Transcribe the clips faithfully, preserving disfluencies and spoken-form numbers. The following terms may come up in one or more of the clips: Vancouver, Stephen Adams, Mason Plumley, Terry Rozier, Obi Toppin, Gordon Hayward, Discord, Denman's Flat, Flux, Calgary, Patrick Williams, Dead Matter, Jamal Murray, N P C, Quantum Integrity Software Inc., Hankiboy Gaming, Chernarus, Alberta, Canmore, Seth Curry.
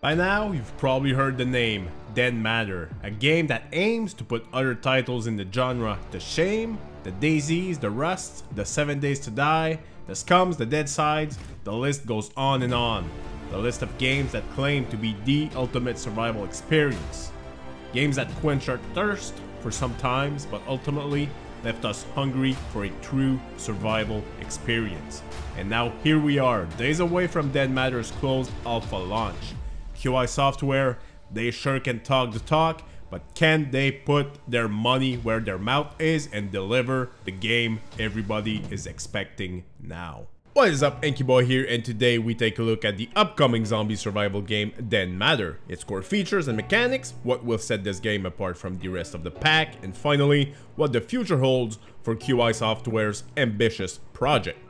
By now, you've probably heard the name Dead Matter, a game that aims to put other titles in the genre to shame, the Daisies, the Rusts, the Seven Days to Die, the Scums, the Deadsides, the list goes on and on. The list of games that claim to be the ultimate survival experience. Games that quench our thirst for some times, but ultimately left us hungry for a true survival experience. And now here we are, days away from Dead Matter's closed alpha launch. Q I Software, they sure can talk the talk, but can they put their money where their mouth is and deliver the game everybody is expecting now? What is up, Hankiboy here, and today we take a look at the upcoming zombie survival game Dead Matter, its core features and mechanics, what will set this game apart from the rest of the pack, and finally, what the future holds for Q I Software's ambitious project.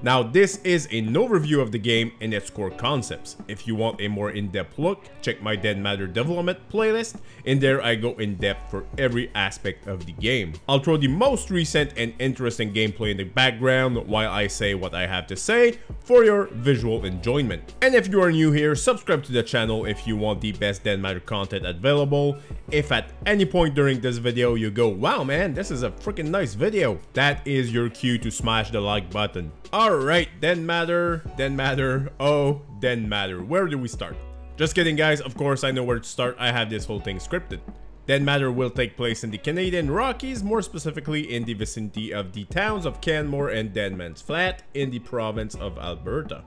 Now, this is an overview of the game and its core concepts. If you want a more in-depth look, check my Dead Matter development playlist. In there, I go in-depth for every aspect of the game. I'll throw the most recent and interesting gameplay in the background while I say what I have to say for your visual enjoyment. And if you are new here, subscribe to the channel if you want the best Dead Matter content available. If at any point during this video you go, wow man, this is a freaking nice video, that is your cue to smash the like button. Alright, Dead Matter, Dead Matter, oh, Dead Matter. Where do we start? Just kidding guys, of course I know where to start, I have this whole thing scripted. Dead Matter will take place in the Canadian Rockies, more specifically in the vicinity of the towns of Canmore and Denman's Flat in the province of Alberta.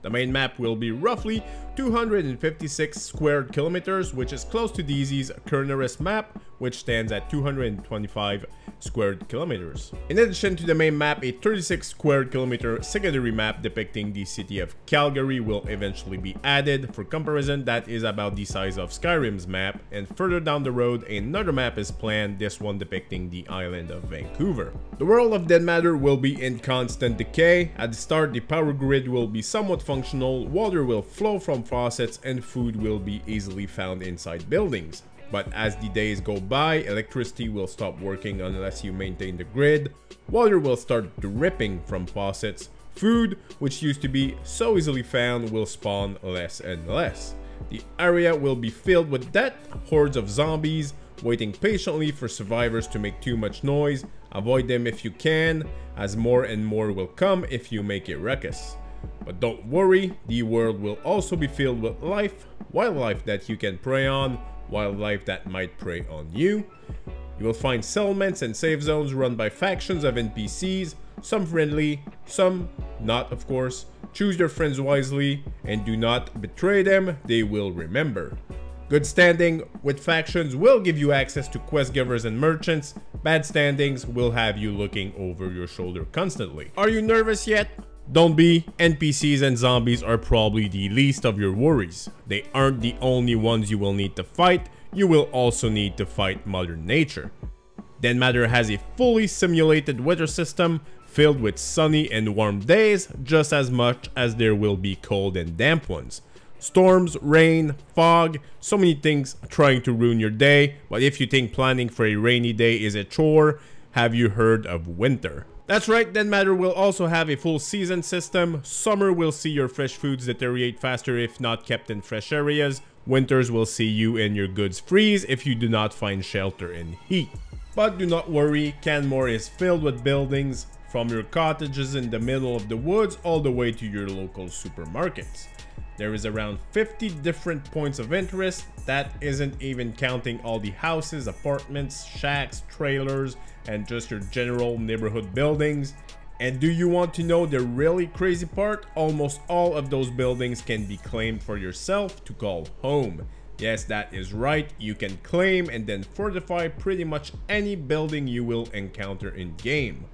The main map will be roughly two hundred fifty-six square kilometers, which is close to D Z's Chernarus map, which stands at two hundred twenty-five squared kilometers. In addition to the main map, a thirty-six square kilometer secondary map depicting the city of Calgary will eventually be added. For comparison, that is about the size of Skyrim's map, and further down the road another map is planned, this one depicting the island of Vancouver. The world of Dead Matter will be in constant decay. At the start, the power grid will be somewhat functional, water will flow from faucets, and food will be easily found inside buildings. But as the days go by, electricity will stop working unless you maintain the grid, water will start dripping from faucets, food, which used to be so easily found, will spawn less and less. The area will be filled with death, hordes of zombies, waiting patiently for survivors to make too much noise. Avoid them if you can, as more and more will come if you make a ruckus. But don't worry, the world will also be filled with life, wildlife that you can prey on, wildlife that might prey on you. You will find settlements and safe zones run by factions of N P Cs, some friendly, some not of course. Choose your friends wisely and do not betray them, they will remember. Good standing with factions will give you access to quest givers and merchants, bad standings will have you looking over your shoulder constantly. Are you nervous yet? Don't be, N P Cs and zombies are probably the least of your worries. They aren't the only ones you will need to fight, you will also need to fight Mother Nature. Dead Matter has a fully simulated weather system, filled with sunny and warm days, just as much as there will be cold and damp ones. Storms, rain, fog, so many things trying to ruin your day, but if you think planning for a rainy day is a chore, have you heard of winter? That's right, Dead Matter will also have a full season system. Summer will see your fresh foods deteriorate faster if not kept in fresh areas. Winters will see you and your goods freeze if you do not find shelter in heat. But do not worry, Canmore is filled with buildings, from your cottages in the middle of the woods all the way to your local supermarkets. There is around fifty different points of interest, that isn't even counting all the houses, apartments, shacks, trailers, and just your general neighborhood buildings. And do you want to know the really crazy part? Almost all of those buildings can be claimed for yourself to call home. Yes, that is right, you can claim and then fortify pretty much any building you will encounter in game.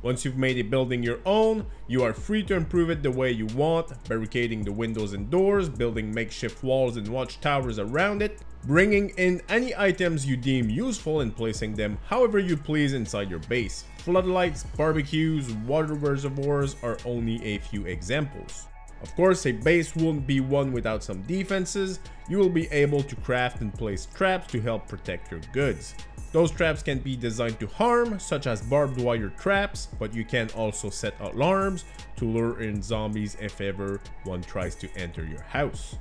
Once you've made a building your own, you are free to improve it the way you want, barricading the windows and doors, building makeshift walls and watchtowers around it, bringing in any items you deem useful and placing them however you please inside your base. Floodlights, barbecues, water reservoirs are only a few examples. Of course, a base wouldn't be one without some defenses. You will be able to craft and place traps to help protect your goods. Those traps can be designed to harm, such as barbed wire traps, but you can also set alarms to lure in zombies if ever one tries to enter your house.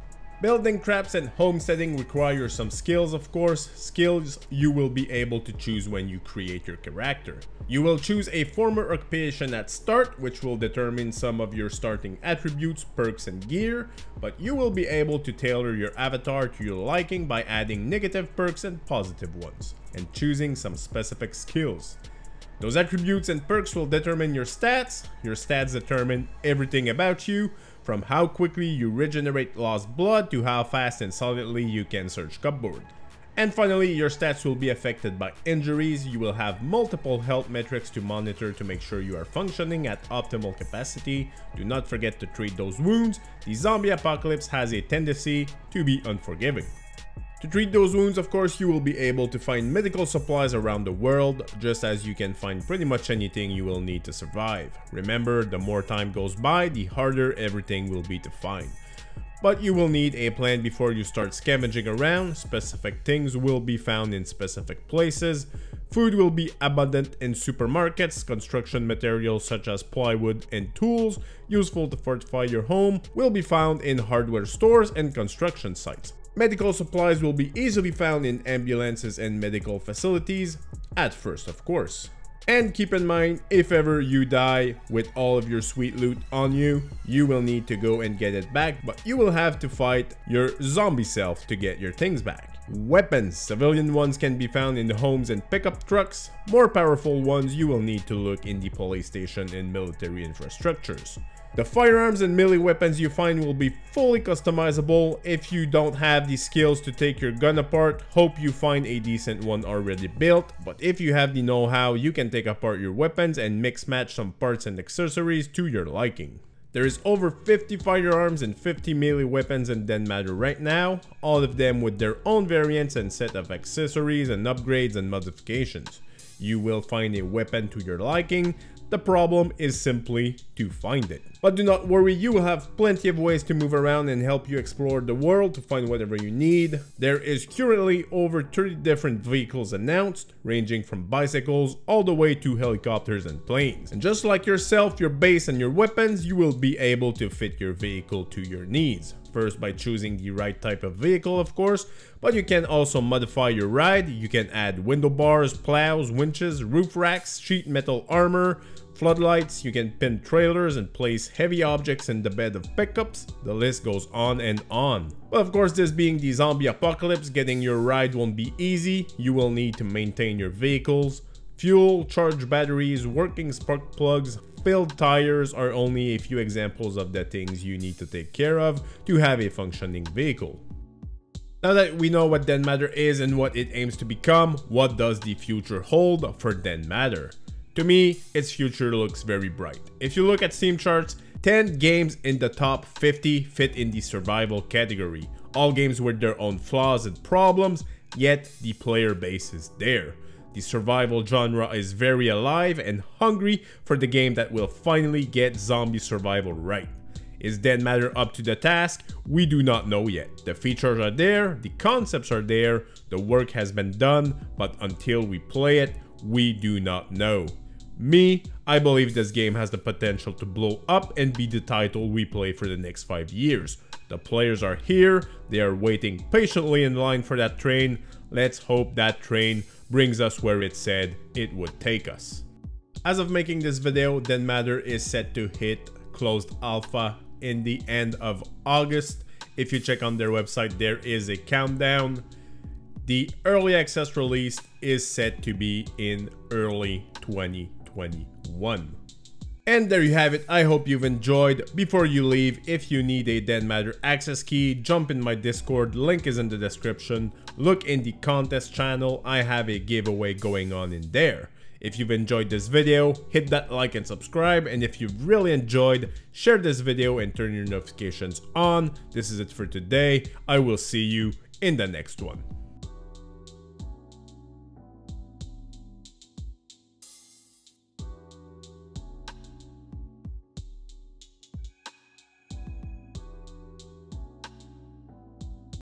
Building traps and homesteading require some skills, of course, skills you will be able to choose when you create your character. You will choose a former occupation at start, which will determine some of your starting attributes, perks and gear, but you will be able to tailor your avatar to your liking by adding negative perks and positive ones, and choosing some specific skills. Those attributes and perks will determine your stats. Your stats determine everything about you, from how quickly you regenerate lost blood to how fast and solidly you can search cupboard. And finally, your stats will be affected by injuries. You will have multiple health metrics to monitor to make sure you are functioning at optimal capacity. Do not forget to treat those wounds. The zombie apocalypse has a tendency to be unforgiving. To treat those wounds, of course, you will be able to find medical supplies around the world, just as you can find pretty much anything you will need to survive. Remember, the more time goes by, the harder everything will be to find. But you will need a plan before you start scavenging around. Specific things will be found in specific places. Food will be abundant in supermarkets. Construction materials such as plywood and tools useful to fortify your home will be found in hardware stores and construction sites. Medical supplies will be easily found in ambulances and medical facilities, at first of course. And keep in mind, if ever you die with all of your sweet loot on you, you will need to go and get it back, but you will have to fight your zombie self to get your things back. Weapons. Civilian ones can be found in the homes and pickup trucks. More powerful ones you will need to look in the police station and military infrastructures. The firearms and melee weapons you find will be fully customizable. If you don't have the skills to take your gun apart, hope you find a decent one already built. But if you have the know-how, you can take apart your weapons and mix match some parts and accessories to your liking. There is over fifty firearms and fifty melee weapons in Dead Matter right now, all of them with their own variants and set of accessories and upgrades and modifications. You will find a weapon to your liking. The problem is simply to find it. But do not worry, you will have plenty of ways to move around and help you explore the world to find whatever you need. There is currently over thirty different vehicles announced, ranging from bicycles all the way to helicopters and planes. And just like yourself, your base and your weapons, you will be able to fit your vehicle to your needs. First by choosing the right type of vehicle, of course, but you can also modify your ride. You can add window bars, plows, winches, roof racks, sheet metal armor, floodlights. You can pin trailers and place heavy objects in the bed of pickups. The list goes on and on. But of course, this being the zombie apocalypse, getting your ride won't be easy. You will need to maintain your vehicles. Fuel, charge batteries, working spark plugs, filled tires are only a few examples of the things you need to take care of to have a functioning vehicle. Now that we know what Dead Matter is and what it aims to become, what does the future hold for Dead Matter? To me, its future looks very bright. If you look at Steam charts, ten games in the top fifty fit in the survival category. All games with their own flaws and problems, yet the player base is there. The survival genre is very alive and hungry for the game that will finally get zombie survival right. Is Dead Matter up to the task? We do not know yet. The features are there, the concepts are there, the work has been done, but until we play it, we do not know. Me, I believe this game has the potential to blow up and be the title we play for the next five years. The players are here, they are waiting patiently in line for that train. Let's hope that train brings us where it said it would take us. As of making this video, Dead Matter is set to hit closed alpha in the end of August. If you check on their website, there is a countdown. The early access release is set to be in early twenty twenty-one. And there you have it. I hope you've enjoyed. Before you leave, if you need a Dead Matter access key, jump in my Discord, link is in the description. Look in the contest channel, I have a giveaway going on in there. If you've enjoyed this video, hit that like and subscribe, and if you've really enjoyed, share this video and turn your notifications on. This is it for today. I will see you in the next one.